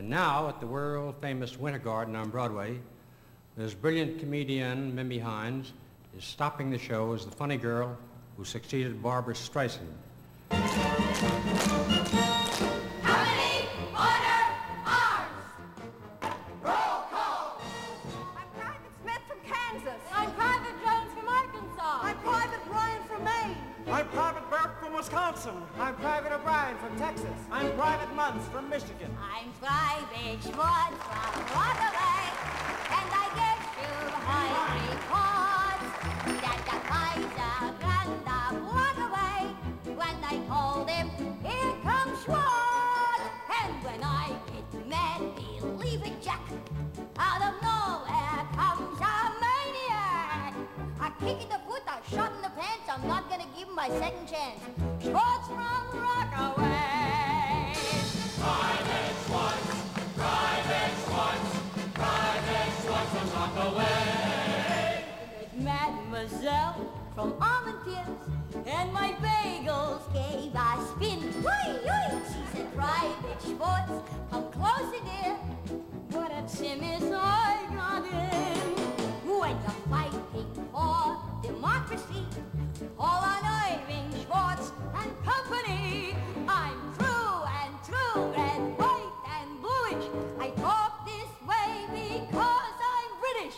And now, at the world-famous Winter Garden on Broadway, this brilliant comedian, Mimi Hines, is stopping the show as the funny girl who succeeded Barbara Streisand. Company, order, arms! Roll call! I'm Private Smith from Kansas. I'm Private Jones from Arkansas. I'm Private Ryan from Maine. I'm Private Burke from Wisconsin. I'm Private O'Brien from Texas. I'm Private Muntz from Michigan. I'm Private Schwartz from Waterloo. And I get you high reports. Kick in the foot, I shot in the pants, I'm not gonna give him my second chance. Schwartz from Rockaway. Private Schwartz, Private Schwartz, Private Schwartz from Rockaway. There's Mademoiselle from Armentieres, and my bagels gave a spin. Oi, oi, she said, Private Schwartz, come closer, dear. What a sim is I got in. Who ends up fighting for democracy, all on Irving, Schwartz, and company. I'm true and true and white and bluish. I talk this way because I'm British.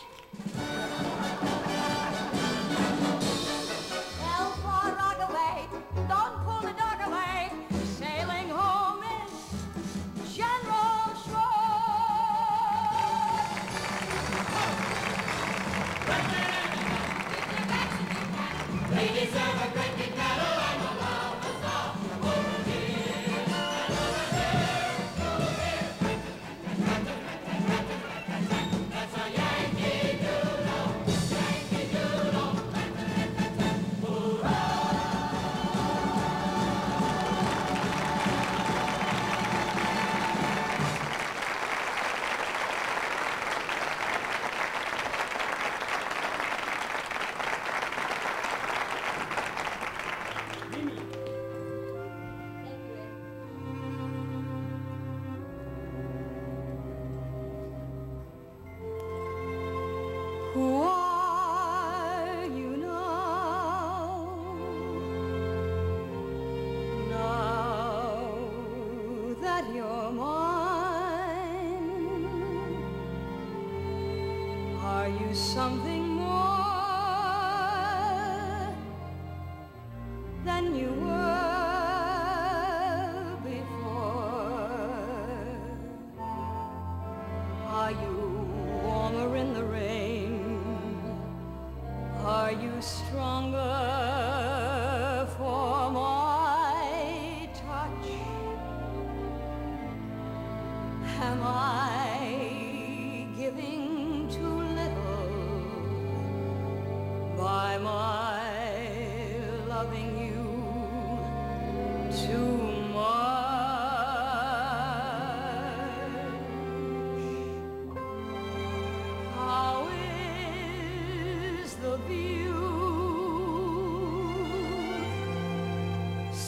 L for Rockaway, don't pull the dog away. Sailing home is General Schwartz. We deserve a great big medal and a love us all. Over here and over there, over here. That's a Yankee Doodle, Yankee Doodle.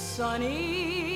Sunny